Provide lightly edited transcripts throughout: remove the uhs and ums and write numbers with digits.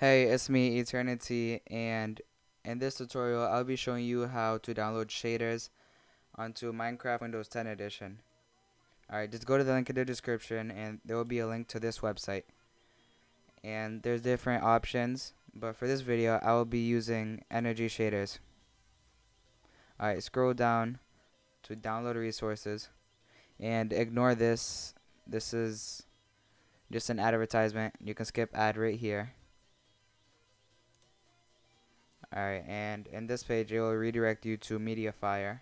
Hey, it's me, Eternity, and in this tutorial I'll be showing you how to download shaders onto Minecraft Windows 10 Edition. Alright, just go to the link in the description and there will be a link to this website. And there's different options, but for this video I will be using energy shaders. Alright, scroll down to download resources and ignore this. This is just an advertisement. You can skip ad right here. Alright, and in this page it will redirect you to Mediafire,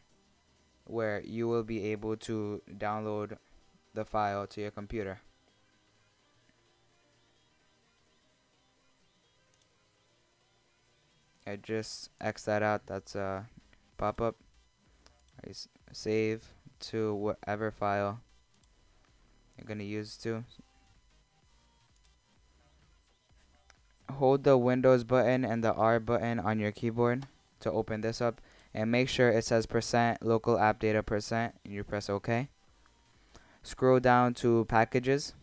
where you will be able to download the file to your computer. I just X that out, that's a pop-up. Save to whatever file you're going to use to. Hold the Windows button and the R button on your keyboard to open this up, and make sure it says %local app data% and you press OK. Scroll down to packages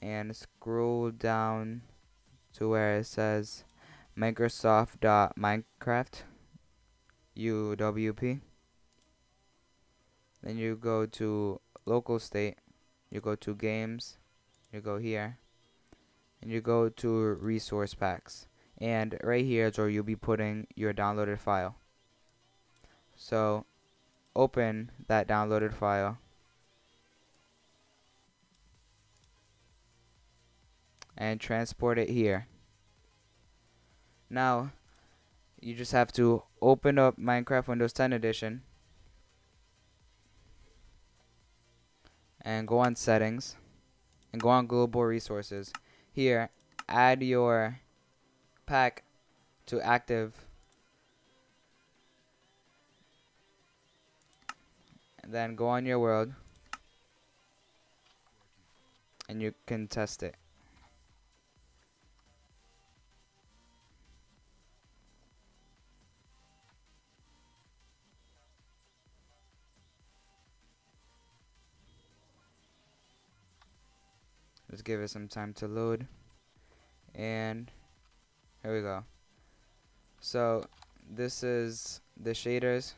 and scroll down to where it says Microsoft.Minecraft.UWP. Then you go to local state, you go to games, you go here. And you go to resource packs, and right here is where you'll be putting your downloaded file. So open that downloaded file and transport it here. Now you just have to open up Minecraft Windows 10 Edition and go on settings and go on global resources. Here, add your pack to active, and then go on your world and you can test it. Just give it some time to load, and here we go. So this is the shaders,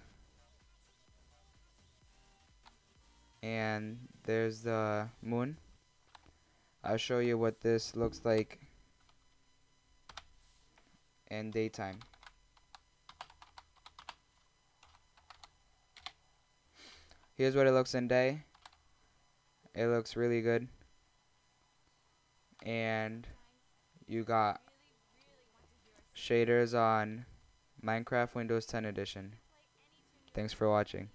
and there's the moon. I'll show you what this looks like in daytime. Here's what it looks in day. It looks really good. And you got shaders on Minecraft Windows 10 Edition. Thanks for watching.